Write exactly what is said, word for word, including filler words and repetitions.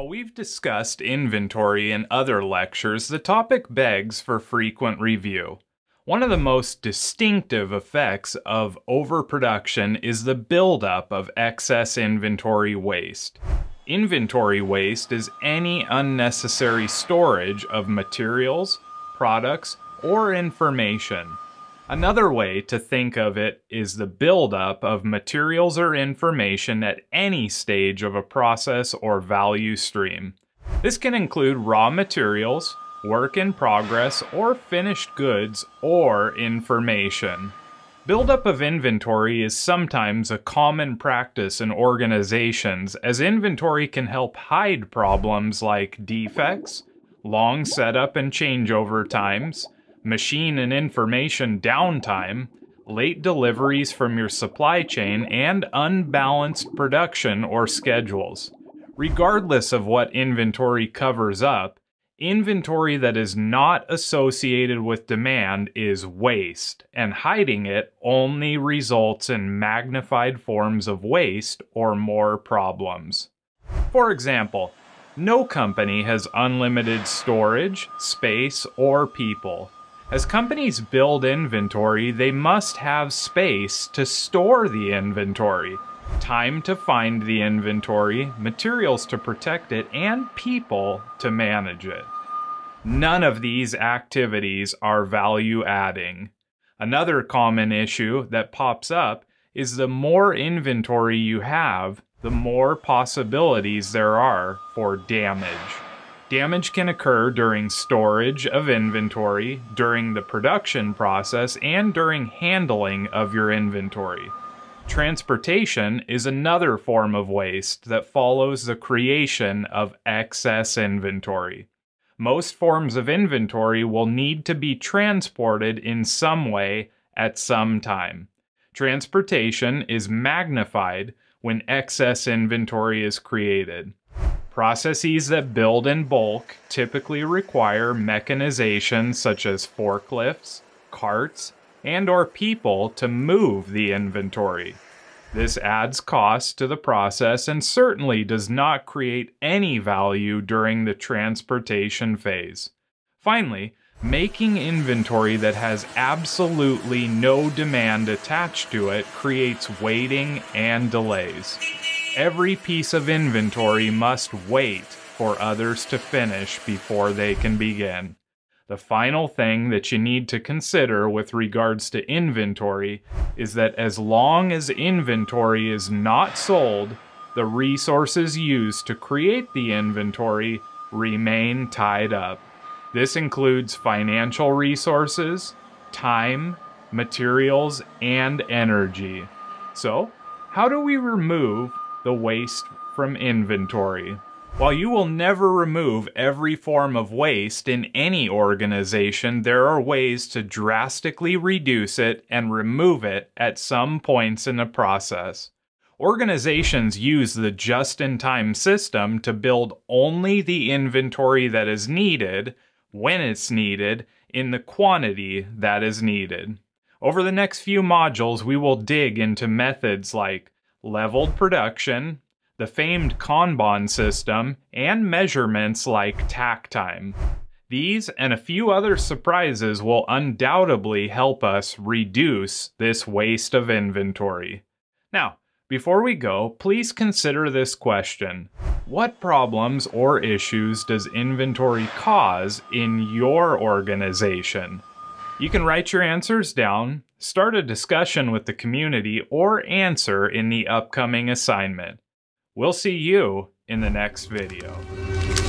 While we've discussed inventory in other lectures, the topic begs for frequent review. One of the most distinctive effects of overproduction is the buildup of excess inventory waste. Inventory waste is any unnecessary storage of materials, products, or information. Another way to think of it is the buildup of materials or information at any stage of a process or value stream. This can include raw materials, work in progress, or finished goods or information. Buildup of inventory is sometimes a common practice in organizations, as inventory can help hide problems like defects, long setup and changeover times, machine and information downtime, late deliveries from your supply chain, and unbalanced production or schedules. Regardless of what inventory covers up, inventory that is not associated with demand is waste, and hiding it only results in magnified forms of waste or more problems. For example, no company has unlimited storage, space, or people. As companies build inventory, they must have space to store the inventory, time to find the inventory, materials to protect it, and people to manage it. None of these activities are value-adding. Another common issue that pops up is the more inventory you have, the more possibilities there are for damage. Damage can occur during storage of inventory, during the production process, and during handling of your inventory. Transportation is another form of waste that follows the creation of excess inventory. Most forms of inventory will need to be transported in some way at some time. Transportation is magnified when excess inventory is created. Processes that build in bulk typically require mechanization such as forklifts, carts, and/or people to move the inventory. This adds cost to the process and certainly does not create any value during the transportation phase. Finally, making inventory that has absolutely no demand attached to it creates waiting and delays. Every piece of inventory must wait for others to finish before they can begin. The final thing that you need to consider with regards to inventory is that as long as inventory is not sold, the resources used to create the inventory remain tied up. This includes financial resources, time, materials, and energy. So, how do we remove the waste from inventory? While you will never remove every form of waste in any organization, there are ways to drastically reduce it and remove it at some points in the process. Organizations use the just-in-time system to build only the inventory that is needed, when it's needed, in the quantity that is needed. Over the next few modules, we will dig into methods like leveled production, the famed Kanban system, and measurements like takt time. These and a few other surprises will undoubtedly help us reduce this waste of inventory. Now, before we go, please consider this question. What problems or issues does inventory cause in your organization? You can write your answers down, start a discussion with the community, or answer in the upcoming assignment. We'll see you in the next video.